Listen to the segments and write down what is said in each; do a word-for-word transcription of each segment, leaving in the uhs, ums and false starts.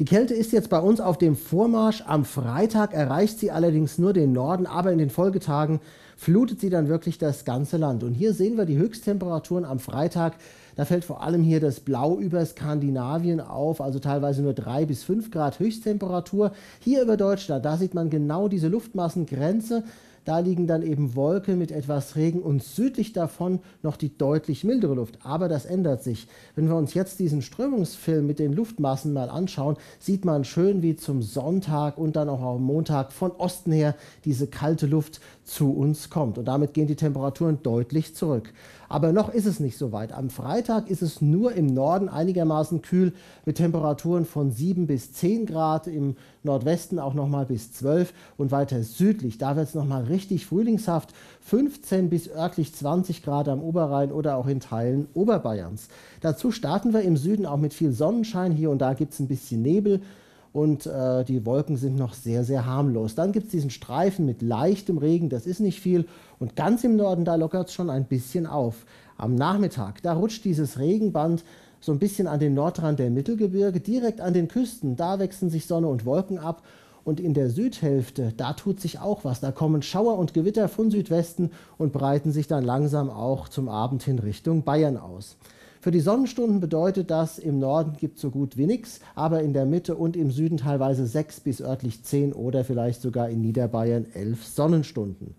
Die Kälte ist jetzt bei uns auf dem Vormarsch. Am Freitag erreicht sie allerdings nur den Norden, aber in den Folgetagen flutet sie dann wirklich das ganze Land. Und hier sehen wir die Höchsttemperaturen am Freitag. Da fällt vor allem hier das Blau über Skandinavien auf, also teilweise nur drei bis fünf Grad Höchsttemperatur. Hier über Deutschland, da sieht man genau diese Luftmassengrenze. Da liegen dann eben Wolken mit etwas Regen und südlich davon noch die deutlich mildere Luft. Aber das ändert sich. Wenn wir uns jetzt diesen Strömungsfilm mit den Luftmassen mal anschauen, sieht man schön, wie zum Sonntag und dann auch am Montag von Osten her diese kalte Luft zu uns kommt. Und damit gehen die Temperaturen deutlich zurück. Aber noch ist es nicht so weit. Am Freitag ist es nur im Norden einigermaßen kühl mit Temperaturen von sieben bis zehn Grad, im Nordwesten auch nochmal bis zwölf und weiter südlich. Da wird es nochmal richtig frühlingshaft, fünfzehn bis örtlich zwanzig Grad am Oberrhein oder auch in Teilen Oberbayerns. Dazu starten wir im Süden auch mit viel Sonnenschein. Hier und da gibt es ein bisschen Nebel. Und äh, die Wolken sind noch sehr, sehr harmlos. Dann gibt es diesen Streifen mit leichtem Regen, das ist nicht viel. Und ganz im Norden, da lockert es schon ein bisschen auf. Am Nachmittag, da rutscht dieses Regenband so ein bisschen an den Nordrand der Mittelgebirge, direkt an den Küsten. Da wechseln sich Sonne und Wolken ab. Und in der Südhälfte, da tut sich auch was. Da kommen Schauer und Gewitter von Südwesten und breiten sich dann langsam auch zum Abend hin Richtung Bayern aus. Für die Sonnenstunden bedeutet das, im Norden gibt es so gut wie nichts, aber in der Mitte und im Süden teilweise sechs bis örtlich zehn oder vielleicht sogar in Niederbayern elf Sonnenstunden.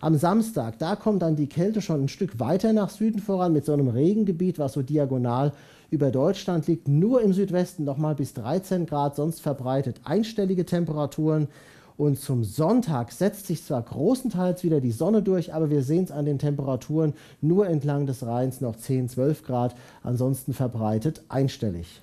Am Samstag, da kommt dann die Kälte schon ein Stück weiter nach Süden voran mit so einem Regengebiet, was so diagonal über Deutschland liegt. Nur im Südwesten nochmal bis dreizehn Grad, sonst verbreitet einstellige Temperaturen. Und zum Sonntag setzt sich zwar großenteils wieder die Sonne durch, aber wir sehen es an den Temperaturen nur entlang des Rheins noch zehn, zwölf Grad, ansonsten verbreitet einstellig.